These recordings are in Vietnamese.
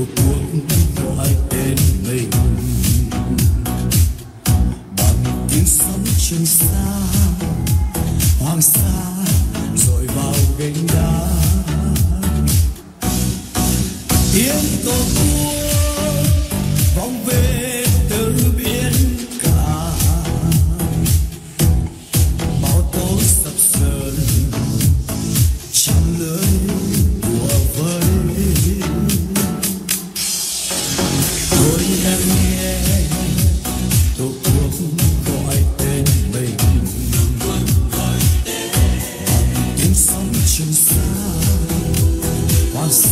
Quốc gọi tên mình bằng tiếng sóng Trường Sa, Hoàng Sa dội vào gành đá. Tiếng Tổ quốc vọng về từ biển cả, bão tố sập sờn trăm lưới của vơi. Tôi đã nghe tổ quốc gọi tên mình bằng tiếng sóng Trường Sa, Hoàng Sa.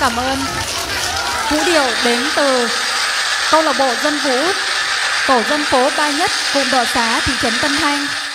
Cảm ơn Vũ Điệu đến từ câu lạc bộ Dân Vũ, tổ dân phố Ba Nhất, vùng Đọ Xá, thị trấn Tân Thanh.